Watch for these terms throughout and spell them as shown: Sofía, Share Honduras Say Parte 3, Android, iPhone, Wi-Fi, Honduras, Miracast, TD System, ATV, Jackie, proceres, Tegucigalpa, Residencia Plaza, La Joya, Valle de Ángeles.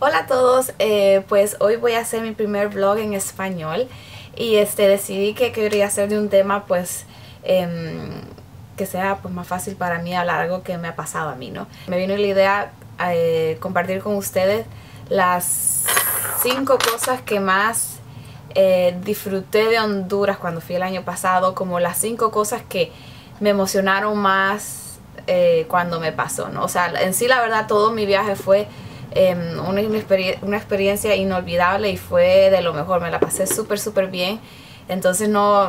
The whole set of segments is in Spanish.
Hola a todos, pues hoy voy a hacer mi primer vlog en español y decidí que quería hacer de un tema pues que sea pues más fácil para mí hablar, algo que me ha pasado a mí, ¿no? Me vino la idea compartir con ustedes las 5 cosas que más disfruté de Honduras cuando fui el año pasado, como las 5 cosas que me emocionaron más cuando me pasó, ¿no? O sea, en sí la verdad todo mi viaje fue una experiencia inolvidable y fue de lo mejor, me la pasé súper bien. Entonces no,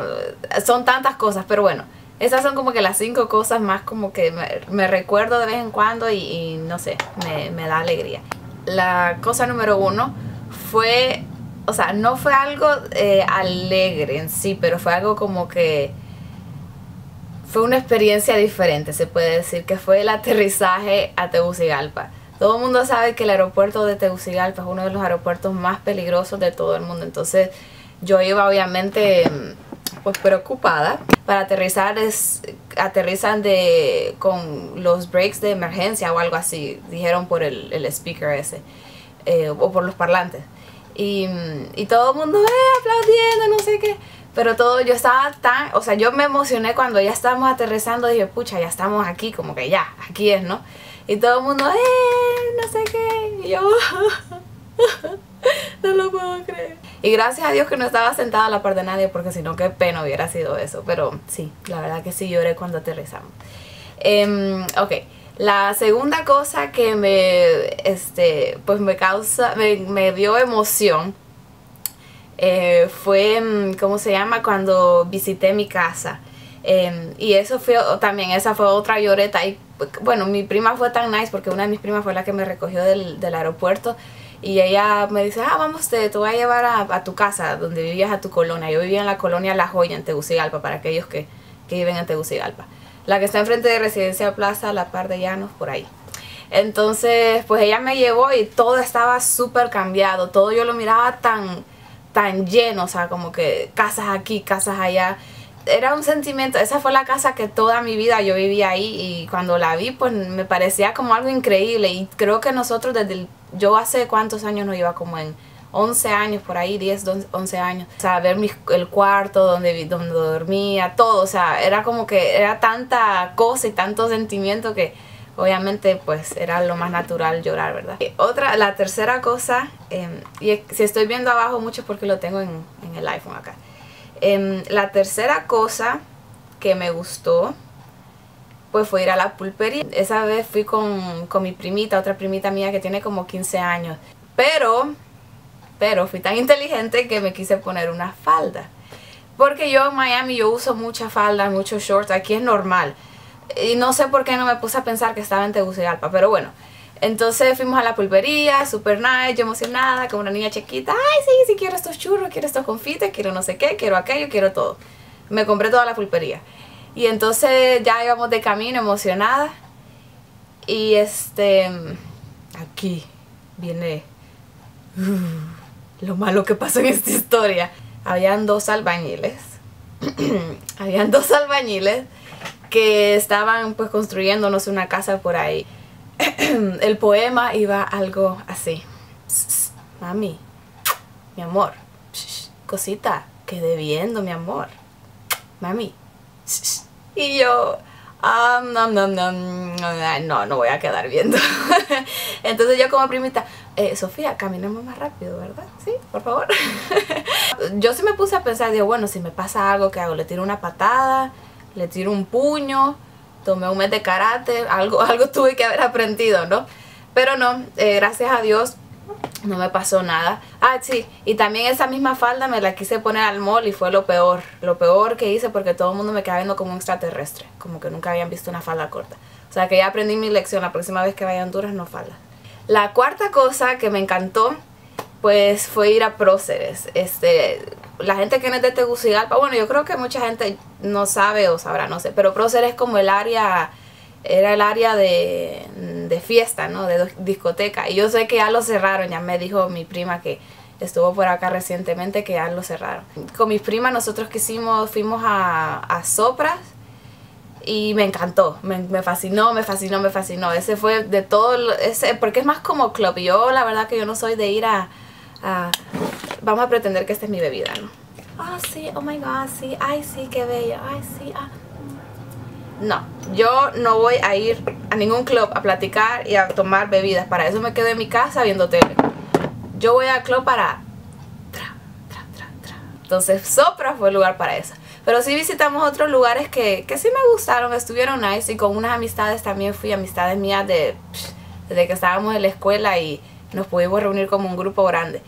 son tantas cosas, pero bueno, esas son como que las 5 cosas más como que me recuerdo de vez en cuando y no sé, me da alegría. La cosa número 1 fue, o sea, no fue algo alegre en sí, pero fue algo como que fue una experiencia diferente, se puede decir, que fue el aterrizaje a Tegucigalpa. Todo el mundo sabe que el aeropuerto de Tegucigalpa es uno de los aeropuertos más peligrosos de todo el mundo. Entonces yo iba obviamente pues preocupada. Para aterrizar aterrizan con los brakes de emergencia o algo así, dijeron por el speaker ese, o por los parlantes. Y todo el mundo aplaudiendo, no sé qué. Pero todo, yo estaba tan, o sea, yo me emocioné cuando ya estábamos aterrizando. Dije, pucha, ya estamos aquí, como que ya, aquí es, ¿no? Y todo el mundo, no sé qué. Y yo, no lo puedo creer. Y gracias a Dios que no estaba sentada a la par de nadie, porque si no, qué pena hubiera sido eso. Pero sí, la verdad que sí lloré cuando aterrizamos. Ok, la segunda cosa que pues me dio emoción fue, ¿cómo se llama? Cuando visité mi casa. Y eso fue también, esa fue otra lloreta. Y bueno, mi prima fue tan nice porque una de mis primas fue la que me recogió del aeropuerto y ella me dice, vamos, te voy a llevar a tu casa donde vivías, a tu colonia. Yo vivía en la colonia La Joya en Tegucigalpa, para aquellos que viven en Tegucigalpa, la que está enfrente de Residencia Plaza, a la par de Llanos, por ahí. Entonces pues ella me llevó y todo estaba súper cambiado, todo yo lo miraba tan lleno, o sea, como que casas aquí, casas allá. Era un sentimiento, esa fue la casa que toda mi vida yo vivía ahí, y cuando la vi pues me parecía como algo increíble. Y creo que nosotros yo hace cuántos años no iba, como en 11 años por ahí, 10, 11 años. O sea, ver el cuarto donde dormía, todo, o sea, era como que era tanta cosa y tanto sentimiento que obviamente pues era lo más natural llorar, ¿verdad? Y la tercera cosa, y si estoy viendo abajo mucho es porque lo tengo en el iPhone acá. La tercera cosa que me gustó pues fue ir a la pulpería. Esa vez fui con mi primita, otra primita mía que tiene como 15 años. Pero fui tan inteligente que me quise poner una falda. Porque yo en Miami yo uso muchas faldas, muchos shorts, aquí es normal. Y no sé por qué no me puse a pensar que estaba en Tegucigalpa, pero bueno. Entonces fuimos a la pulpería, super nice, yo emocionada, como una niña chiquita. Ay, sí, quiero estos churros, quiero estos confites, quiero no sé qué, quiero aquello, quiero todo. Me compré toda la pulpería. Y entonces ya íbamos de camino emocionada. Y aquí viene lo malo que pasó en esta historia. Habían 2 albañiles. Habían 2 albañiles que estaban pues construyéndonos una casa por ahí. El poema iba algo así: mami, mi amor, cosita, quedé viendo, mi amor, mami. Y yo, no voy a quedar viendo. Entonces yo como primita, Sofía, caminemos más rápido, ¿verdad? Sí, por favor. Yo sí me puse a pensar, digo, bueno, si me pasa algo, ¿qué hago? Le tiro una patada, le tiro un puño. Tomé un mes de karate, algo tuve que haber aprendido, ¿no? Pero no, gracias a Dios no me pasó nada. Ah, sí, y también esa misma falda me la quise poner al mall y fue lo peor que hice, porque todo el mundo me quedaba viendo como un extraterrestre, como que nunca habían visto una falda corta. O sea que ya aprendí mi lección, la próxima vez que vaya a Honduras no falda. La cuarta cosa que me encantó pues fue ir a Proceres. La gente que no es de Tegucigalpa, bueno, yo creo que mucha gente no sabe o sabrá, no sé, pero Proceres es como era el área de fiesta, ¿no? De discoteca. Y yo sé que ya lo cerraron, ya me dijo mi prima que estuvo por acá recientemente que ya lo cerraron. Con mis primas nosotros fuimos a Sopras y me encantó, me fascinó. Ese fue de todo, porque es más como club. Yo la verdad que yo no soy de ir a vamos a pretender que esta es mi bebida, ¿no? Ah, sí, oh my god, sí, ay sí, qué bello, ay sí, ah. No, yo no voy a ir a ningún club a platicar y a tomar bebidas. Para eso me quedo en mi casa viendo tele. Yo voy al club para tra. Entonces Sopra fue el lugar para eso. Pero sí visitamos otros lugares que sí me gustaron, estuvieron nice. Y con unas amistades también fui, amistades mías desde que estábamos en la escuela. Y nos pudimos reunir como un grupo grande.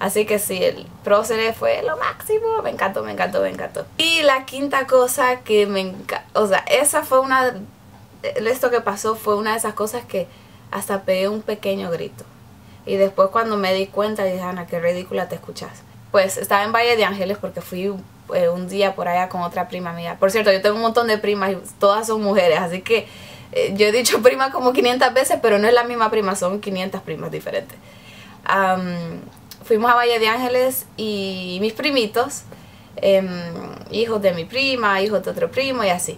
Así que sí, el Proceres fue lo máximo. Me encantó, me encantó, me encantó. Y la quinta cosa que me encantó, o sea, esa fue una... Esto que pasó fue una de esas cosas que hasta pegué un pequeño grito. Y después cuando me di cuenta dije, Ana, qué ridícula te escuchas. Pues estaba en Valle de Ángeles porque fui un día por allá con otra prima mía. Por cierto, yo tengo un montón de primas y todas son mujeres, así que yo he dicho prima como 500 veces, pero no es la misma prima, son 500 primas diferentes. Fuimos a Valle de Ángeles y mis primitos, hijos de mi prima, hijos de otro primo y así,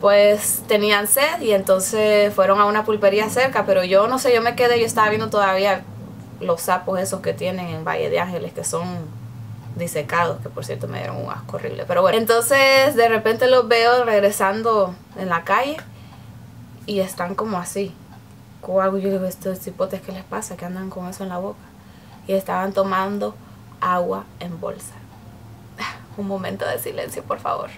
pues tenían sed y entonces fueron a una pulpería cerca, pero yo no sé, yo me quedé, yo estaba viendo todavía los sapos esos que tienen en Valle de Ángeles, que son disecados, que por cierto me dieron un asco horrible, pero bueno. Entonces de repente los veo regresando en la calle y están como así, yo digo, estos cipotes, ¿qué les pasa? Que andan con eso en la boca. Y estaban tomando agua en bolsa. Un momento de silencio, por favor.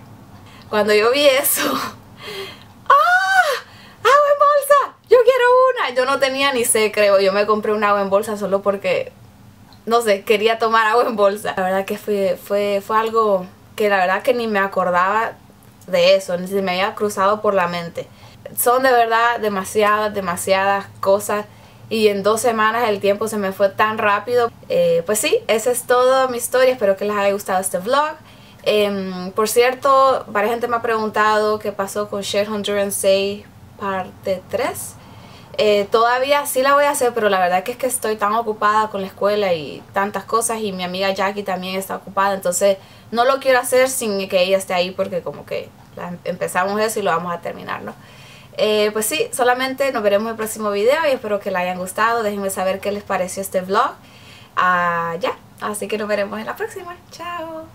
Cuando yo vi eso, ¡ah! ¡Agua en bolsa! ¡Yo quiero una! Yo no tenía ni sé, creo, yo me compré una agua en bolsa solo porque... no sé, quería tomar agua en bolsa. La verdad que fue algo que la verdad que ni me acordaba de eso, ni se me había cruzado por la mente. Son de verdad demasiadas cosas y en 2 semanas el tiempo se me fue tan rápido. Pues sí, esa es toda mi historia, espero que les haya gustado este vlog. Por cierto, varias gente me ha preguntado qué pasó con Share Honduras Say Parte 3. Todavía sí la voy a hacer, pero la verdad que es que estoy tan ocupada con la escuela y tantas cosas, y mi amiga Jackie también está ocupada, entonces no lo quiero hacer sin que ella esté ahí, porque como que empezamos eso y lo vamos a terminar, ¿no? Pues sí, solamente nos veremos en el próximo video y espero que le hayan gustado. Déjenme saber qué les pareció este vlog. Así que nos veremos en la próxima. Chao.